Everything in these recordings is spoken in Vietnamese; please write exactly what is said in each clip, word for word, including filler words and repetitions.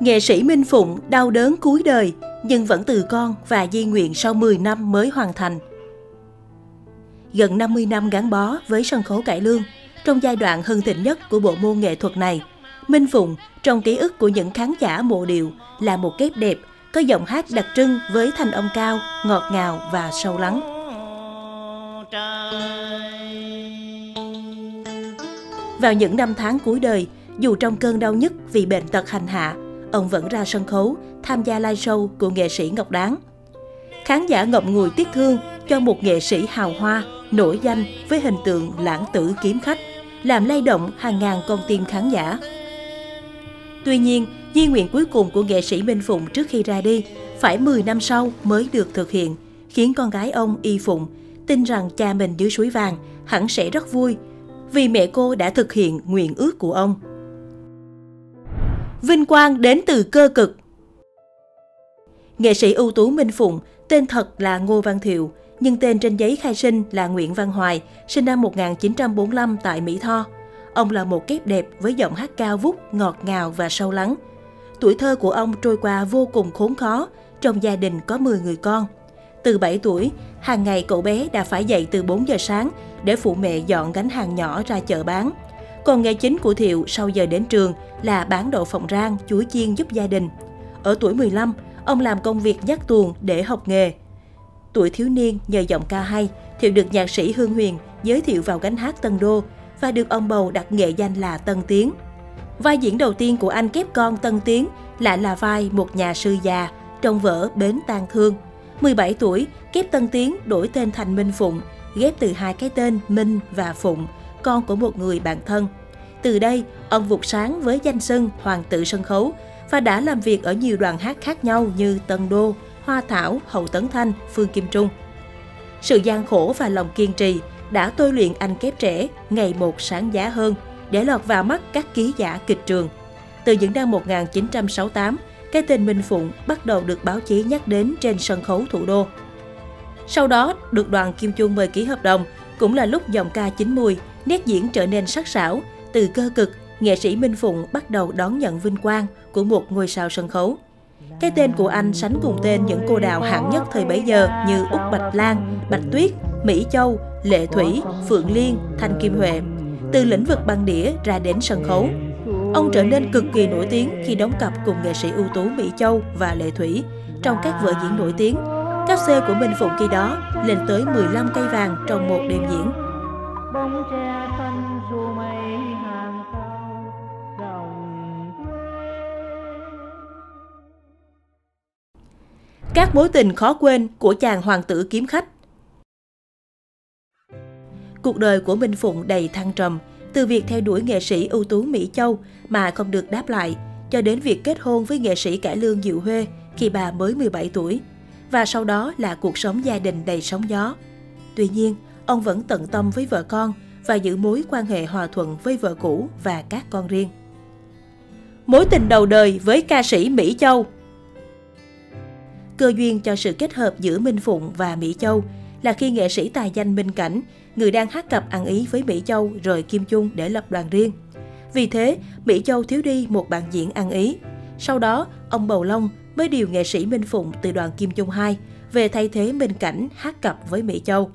Nghệ sĩ Minh Phụng đau đớn cuối đời nhưng vẫn từ con và di nguyện sau mười năm mới hoàn thành. Gần năm mươi năm gắn bó với sân khấu cải lương, trong giai đoạn hưng thịnh nhất của bộ môn nghệ thuật này, Minh Phụng trong ký ức của những khán giả mộ điệu là một kép đẹp, có giọng hát đặc trưng với thanh âm cao, ngọt ngào và sâu lắng. Vào những năm tháng cuối đời, dù trong cơn đau nhức vì bệnh tật hành hạ, ông vẫn ra sân khấu tham gia live show của nghệ sĩ Ngọc Đáng. Khán giả ngậm ngùi tiếc thương cho một nghệ sĩ hào hoa, nổi danh với hình tượng lãng tử kiếm khách, làm lay động hàng ngàn con tim khán giả. Tuy nhiên, di nguyện cuối cùng của nghệ sĩ Minh Phụng trước khi ra đi, phải mười năm sau mới được thực hiện, khiến con gái ông Y Phụng tin rằng cha mình dưới suối vàng hẳn sẽ rất vui vì mẹ cô đã thực hiện nguyện ước của ông. Vinh quang đến từ cơ cực. Nghệ sĩ ưu tú Minh Phụng tên thật là Ngô Văn Thiệu, nhưng tên trên giấy khai sinh là Nguyễn Văn Hoài, sinh năm một nghìn chín trăm bốn mươi lăm tại Mỹ Tho. Ông là một kép đẹp với giọng hát cao vút, ngọt ngào và sâu lắng. Tuổi thơ của ông trôi qua vô cùng khốn khó, trong gia đình có mười người con. Từ bảy tuổi, hàng ngày cậu bé đã phải dậy từ bốn giờ sáng để phụ mẹ dọn gánh hàng nhỏ ra chợ bán. Còn nghề chính của Thiệu sau giờ đến trường là bán đậu phộng rang, chuối chiên giúp gia đình. Ở tuổi mười lăm, ông làm công việc nhắc tuồng để học nghề. Tuổi thiếu niên nhờ giọng ca hay, Thiệu được nhạc sĩ Hương Huyền giới thiệu vào gánh hát Tân Đô và được ông bầu đặt nghệ danh là Tân Tiến. Vai diễn đầu tiên của anh kép con Tân Tiến lại là vai một nhà sư già trong vở Bến Tang Thương. mười bảy tuổi, kép Tân Tiến đổi tên thành Minh Phụng, ghép từ hai cái tên Minh và Phụng, con của một người bạn thân. Từ đây, ông vụt sáng với danh xưng hoàng tử sân khấu và đã làm việc ở nhiều đoàn hát khác nhau như Tân Đô, Hoa Thảo, Hậu Tấn Thanh, Phương Kim Trung. Sự gian khổ và lòng kiên trì đã tôi luyện anh kép trẻ ngày một sáng giá hơn để lọt vào mắt các ký giả kịch trường. Từ những năm một nghìn chín trăm sáu mươi tám, cái tên Minh Phụng bắt đầu được báo chí nhắc đến trên sân khấu thủ đô. Sau đó, được đoàn Kim Trung mời ký hợp đồng, cũng là lúc giọng ca chín mùi, nét diễn trở nên sắc sảo. Từ cơ cực, nghệ sĩ Minh Phụng bắt đầu đón nhận vinh quang của một ngôi sao sân khấu. Cái tên của anh sánh cùng tên những cô đào hạng nhất thời bấy giờ như Út Bạch Lan, Bạch Tuyết, Mỹ Châu, Lệ Thủy, Phượng Liên, Thanh Kim Huệ. Từ lĩnh vực băng đĩa ra đến sân khấu, ông trở nên cực kỳ nổi tiếng khi đóng cặp cùng nghệ sĩ ưu tú Mỹ Châu và Lệ Thủy trong các vở diễn nổi tiếng. Các C của Minh Phụng khi đó lên tới mười lăm cây vàng trong một đêm diễn. Các mối tình khó quên của chàng hoàng tử kiếm khách. Cuộc đời của Minh Phụng đầy thăng trầm, từ việc theo đuổi nghệ sĩ ưu tú Mỹ Châu mà không được đáp lại, cho đến việc kết hôn với nghệ sĩ cải lương Diệu Huê khi bà mới mười bảy tuổi, và sau đó là cuộc sống gia đình đầy sóng gió. Tuy nhiên, ông vẫn tận tâm với vợ con và giữ mối quan hệ hòa thuận với vợ cũ và các con riêng. Mối tình đầu đời với ca sĩ Mỹ Châu. Cơ duyên cho sự kết hợp giữa Minh Phụng và Mỹ Châu là khi nghệ sĩ tài danh Minh Cảnh, người đang hát cặp ăn ý với Mỹ Châu, rời Kim Trung để lập đoàn riêng. Vì thế, Mỹ Châu thiếu đi một bạn diễn ăn ý. Sau đó, ông Bầu Long mới điều nghệ sĩ Minh Phụng từ đoàn Kim Trung hai về thay thế Minh Cảnh hát cặp với Mỹ Châu.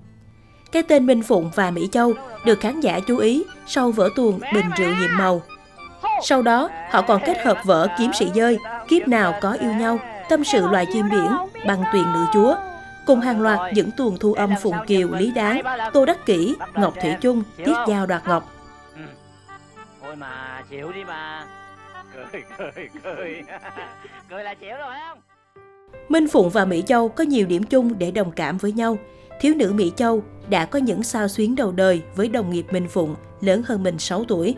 Cái tên Minh Phụng và Mỹ Châu được khán giả chú ý sau vở tuồng Bình Rượu Nhiệm Màu. Sau đó, họ còn kết hợp vở Kiếm Sĩ Dơi, Kiếp Nào Có Yêu Nhau, Tâm Sự Loài Chim Biển, Băng Tuyền Nữ Chúa, cùng hàng loạt những tuồng thu âm Phụng Kiều, Lý Đáng, Tô Đắc Kỷ, Ngọc Thủy Chung, Tiết Giao Đoạt Ngọc. Minh Phụng và Mỹ Châu có nhiều điểm chung để đồng cảm với nhau. Thiếu nữ Mỹ Châu đã có những xao xuyến đầu đời với đồng nghiệp Minh Phụng, lớn hơn mình sáu tuổi.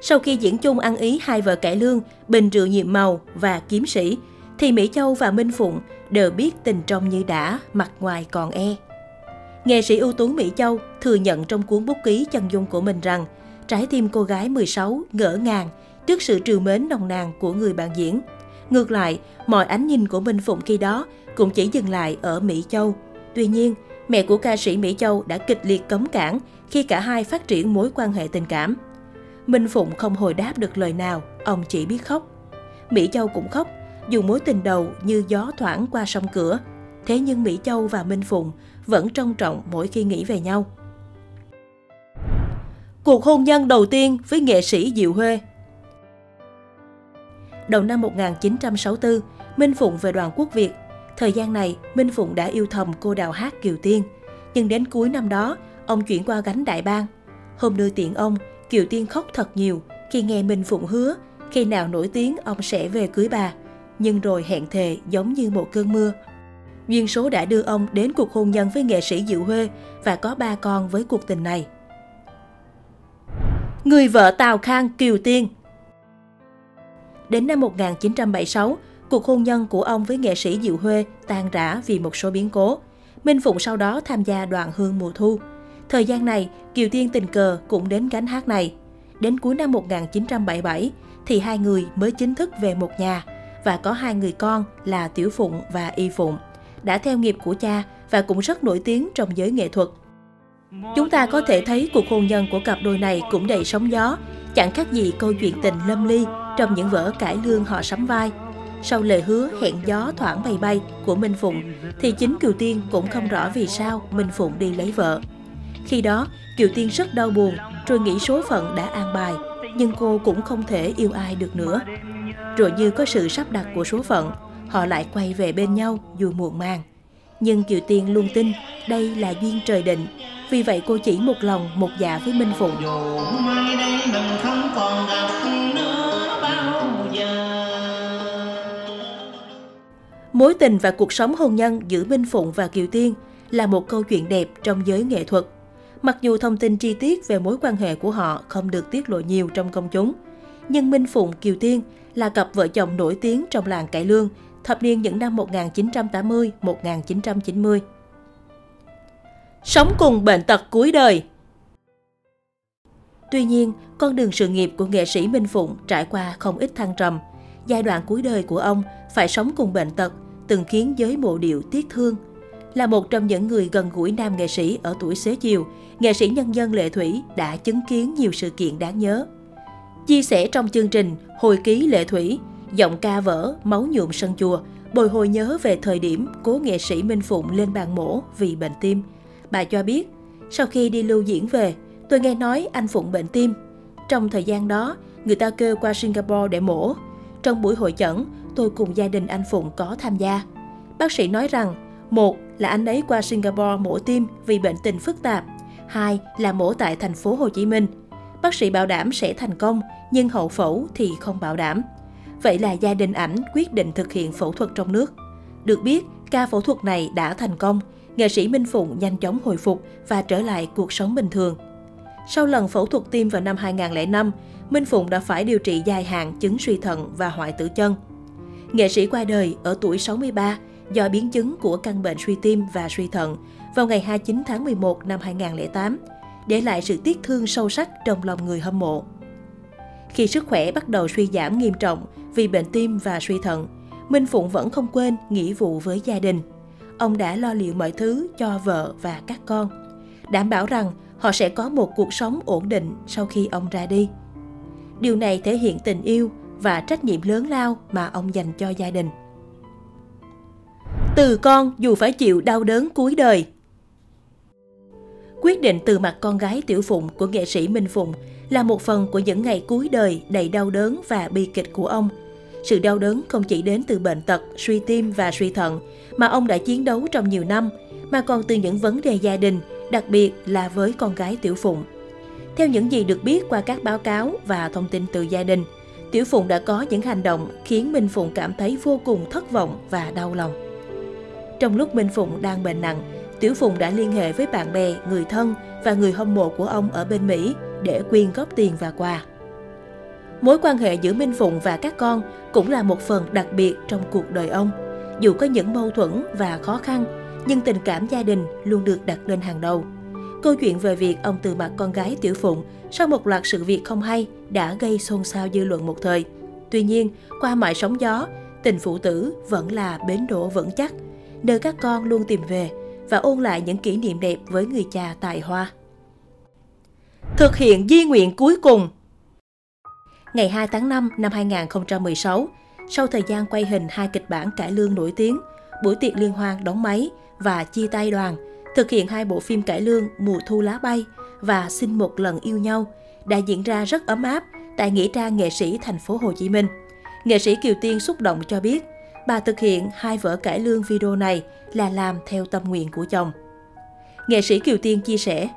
Sau khi diễn chung ăn ý hai vở cải lương Bình Rượu Nhiệm Màu và Kiếm Sĩ, thì Mỹ Châu và Minh Phụng đều biết tình trong như đã, mặt ngoài còn e. Nghệ sĩ ưu tú Mỹ Châu thừa nhận trong cuốn bút ký chân dung của mình rằng trái tim cô gái mười sáu ngỡ ngàng trước sự trìu mến nồng nàn của người bạn diễn. Ngược lại, mọi ánh nhìn của Minh Phụng khi đó cũng chỉ dừng lại ở Mỹ Châu. Tuy nhiên, mẹ của ca sĩ Mỹ Châu đã kịch liệt cấm cản khi cả hai phát triển mối quan hệ tình cảm. Minh Phụng không hồi đáp được lời nào, ông chỉ biết khóc. Mỹ Châu cũng khóc, dù mối tình đầu như gió thoảng qua sông cửa. Thế nhưng Mỹ Châu và Minh Phụng vẫn trân trọng mỗi khi nghĩ về nhau. Cuộc hôn nhân đầu tiên với nghệ sĩ Diệu Huê. Đầu năm một nghìn chín trăm sáu mươi tư, Minh Phụng về đoàn quốc Việt. Thời gian này, Minh Phụng đã yêu thầm cô đào hát Kiều Tiên. Nhưng đến cuối năm đó, ông chuyển qua gánh đại bang. Hôm đưa tiễn ông, Kiều Tiên khóc thật nhiều khi nghe Minh Phụng hứa khi nào nổi tiếng ông sẽ về cưới bà. Nhưng rồi hẹn thề giống như một cơn mưa. Duyên số đã đưa ông đến cuộc hôn nhân với nghệ sĩ Diệu Huê và có ba con với cuộc tình này. Người vợ Tào Khang Kiều Tiên. Đến năm một nghìn chín trăm bảy mươi sáu, cuộc hôn nhân của ông với nghệ sĩ Diệu Huê tan rã vì một số biến cố. Minh Phụng sau đó tham gia đoàn Hương mùa thu. Thời gian này, Kiều Tiên tình cờ cũng đến gánh hát này. Đến cuối năm một nghìn chín trăm bảy mươi bảy thì hai người mới chính thức về một nhà và có hai người con là Tiểu Phụng và Y Phụng, đã theo nghiệp của cha và cũng rất nổi tiếng trong giới nghệ thuật. Chúng ta có thể thấy cuộc hôn nhân của cặp đôi này cũng đầy sóng gió, chẳng khác gì câu chuyện tình lâm ly trong những vở cải lương họ sắm vai. Sau lời hứa hẹn gió thoảng bay bay của Minh Phụng thì chính Kiều Tiên cũng không rõ vì sao Minh Phụng đi lấy vợ. Khi đó, Kiều Tiên rất đau buồn rồi nghĩ số phận đã an bài, nhưng cô cũng không thể yêu ai được nữa. Rồi như có sự sắp đặt của số phận, họ lại quay về bên nhau dù muộn màng. Nhưng Kiều Tiên luôn tin đây là duyên trời định. Vì vậy cô chỉ một lòng một dạ với Minh Phụng. Mối tình và cuộc sống hôn nhân giữa Minh Phụng và Kiều Tiên là một câu chuyện đẹp trong giới nghệ thuật. Mặc dù thông tin chi tiết về mối quan hệ của họ không được tiết lộ nhiều trong công chúng, nhưng Minh Phụng Kiều Tiên là cặp vợ chồng nổi tiếng trong làng cải lương thập niên những năm một nghìn chín trăm tám mươi đến một nghìn chín trăm chín mươi. Sống cùng bệnh tật cuối đời. Tuy nhiên, con đường sự nghiệp của nghệ sĩ Minh Phụng trải qua không ít thăng trầm. Giai đoạn cuối đời của ông phải sống cùng bệnh tật từng khiến giới mộ điệu tiếc thương. Là một trong những người gần gũi nam nghệ sĩ ở tuổi xế chiều, nghệ sĩ nhân dân Lệ Thủy đã chứng kiến nhiều sự kiện đáng nhớ. Chia sẻ trong chương trình Hồi ký Lệ Thủy, giọng ca vỡ, máu nhuộm sân chùa, bồi hồi nhớ về thời điểm cố nghệ sĩ Minh Phụng lên bàn mổ vì bệnh tim. Bà cho biết, sau khi đi lưu diễn về, tôi nghe nói anh Phụng bệnh tim. Trong thời gian đó, người ta kêu qua Singapore để mổ. Trong buổi hội chẩn, tôi cùng gia đình anh Phụng có tham gia. Bác sĩ nói rằng, một là anh ấy qua Singapore mổ tim vì bệnh tình phức tạp. Hai là mổ tại thành phố Hồ Chí Minh. Bác sĩ bảo đảm sẽ thành công, nhưng hậu phẫu thì không bảo đảm. Vậy là gia đình ảnh quyết định thực hiện phẫu thuật trong nước. Được biết, ca phẫu thuật này đã thành công. Nghệ sĩ Minh Phụng nhanh chóng hồi phục và trở lại cuộc sống bình thường. Sau lần phẫu thuật tim vào năm hai nghìn không trăm lẻ năm, Minh Phụng đã phải điều trị dài hạn chứng suy thận và hoại tử chân. Nghệ sĩ qua đời ở tuổi sáu mươi ba do biến chứng của căn bệnh suy tim và suy thận vào ngày hai mươi chín tháng mười một năm hai nghìn không trăm lẻ tám, để lại sự tiếc thương sâu sắc trong lòng người hâm mộ. Khi sức khỏe bắt đầu suy giảm nghiêm trọng vì bệnh tim và suy thận, Minh Phụng vẫn không quên nghĩa vụ với gia đình. Ông đã lo liệu mọi thứ cho vợ và các con, đảm bảo rằng họ sẽ có một cuộc sống ổn định sau khi ông ra đi. Điều này thể hiện tình yêu và trách nhiệm lớn lao mà ông dành cho gia đình. Từ con dù phải chịu đau đớn cuối đời. Quyết định từ mặt con gái Tiểu Phụng của nghệ sĩ Minh Phụng là một phần của những ngày cuối đời đầy đau đớn và bi kịch của ông. Sự đau đớn không chỉ đến từ bệnh tật, suy tim và suy thận mà ông đã chiến đấu trong nhiều năm, mà còn từ những vấn đề gia đình, đặc biệt là với con gái Tiểu Phụng. Theo những gì được biết qua các báo cáo và thông tin từ gia đình, Tiểu Phụng đã có những hành động khiến Minh Phụng cảm thấy vô cùng thất vọng và đau lòng. Trong lúc Minh Phụng đang bệnh nặng, Tiểu Phụng đã liên hệ với bạn bè, người thân và người hâm mộ của ông ở bên Mỹ để quyên góp tiền và quà. Mối quan hệ giữa Minh Phụng và các con cũng là một phần đặc biệt trong cuộc đời ông. Dù có những mâu thuẫn và khó khăn, nhưng tình cảm gia đình luôn được đặt lên hàng đầu. Câu chuyện về việc ông từ mặt con gái Tiểu Phụng sau một loạt sự việc không hay đã gây xôn xao dư luận một thời. Tuy nhiên, qua mọi sóng gió, tình phụ tử vẫn là bến đỗ vững chắc, nơi các con luôn tìm về và ôn lại những kỷ niệm đẹp với người cha tài hoa. Thực hiện di nguyện cuối cùng. Ngày hai tháng năm năm hai nghìn không trăm mười sáu, Sau thời gian quay hình hai kịch bản cải lương nổi tiếng, Buổi tiệc liên hoan đóng máy và Chia tay đoàn, thực hiện hai bộ phim cải lương Mùa thu lá bay và Xin một lần yêu nhau đã diễn ra rất ấm áp tại nghĩa trang nghệ sĩ thành phố Hồ Chí Minh. Nghệ sĩ Kiều Tiên xúc động cho biết, bà thực hiện hai vở cải lương video này là làm theo tâm nguyện của chồng. Nghệ sĩ Kiều Tiên chia sẻ,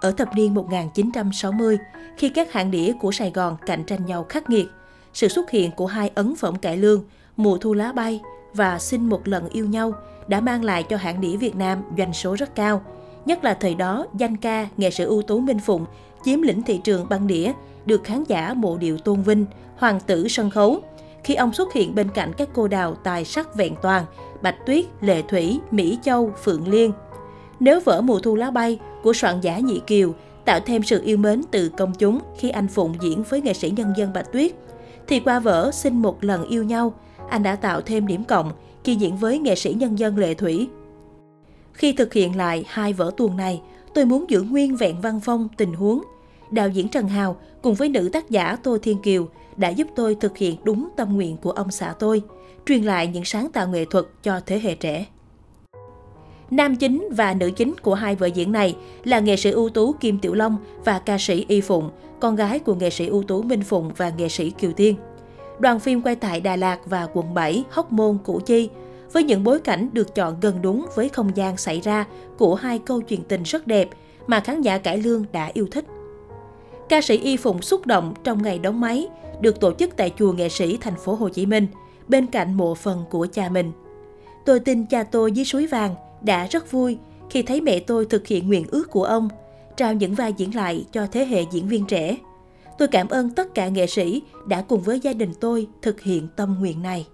ở thập niên một nghìn chín trăm sáu mươi, khi các hãng đĩa của Sài Gòn cạnh tranh nhau khắc nghiệt, sự xuất hiện của hai ấn phẩm cải lương Mùa thu lá bay và Xin một lần yêu nhau đã mang lại cho hãng đĩa Việt Nam doanh số rất cao. Nhất là thời đó, danh ca, nghệ sĩ ưu tú Minh Phụng chiếm lĩnh thị trường băng đĩa, được khán giả mộ điệu tôn vinh, hoàng tử sân khấu. Khi ông xuất hiện bên cạnh các cô đào tài sắc vẹn toàn, Bạch Tuyết, Lệ Thủy, Mỹ Châu, Phượng Liên. Nếu vở Mùa thu lá bay của soạn giả Nhị Kiều tạo thêm sự yêu mến từ công chúng khi anh Phụng diễn với nghệ sĩ nhân dân Bạch Tuyết, thì qua vở Xin một lần yêu nhau, anh đã tạo thêm điểm cộng khi diễn với nghệ sĩ nhân dân Lệ Thủy. Khi thực hiện lại hai vở tuồng này, tôi muốn giữ nguyên vẹn văn phong tình huống. Đạo diễn Trần Hào cùng với nữ tác giả Tô Thiên Kiều đã giúp tôi thực hiện đúng tâm nguyện của ông xã tôi, truyền lại những sáng tạo nghệ thuật cho thế hệ trẻ. Nam chính và nữ chính của hai vở diễn này là nghệ sĩ ưu tú Kim Tiểu Long và ca sĩ Y Phụng, con gái của nghệ sĩ ưu tú Minh Phụng và nghệ sĩ Kiều Tiên. Đoàn phim quay tại Đà Lạt và quận bảy, Hóc Môn, Củ Chi, với những bối cảnh được chọn gần đúng với không gian xảy ra của hai câu chuyện tình rất đẹp mà khán giả cải lương đã yêu thích. Ca sĩ Y Phụng xúc động trong ngày đóng máy, được tổ chức tại chùa nghệ sĩ thành phố Hồ Chí Minh, bên cạnh mộ phần của cha mình. Tôi tin cha tôi dưới suối vàng đã rất vui khi thấy mẹ tôi thực hiện nguyện ước của ông, trao những vai diễn lại cho thế hệ diễn viên trẻ. Tôi cảm ơn tất cả nghệ sĩ đã cùng với gia đình tôi thực hiện tâm nguyện này.